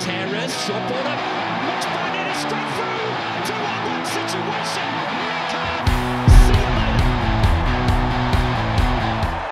Terrace, shot ball up.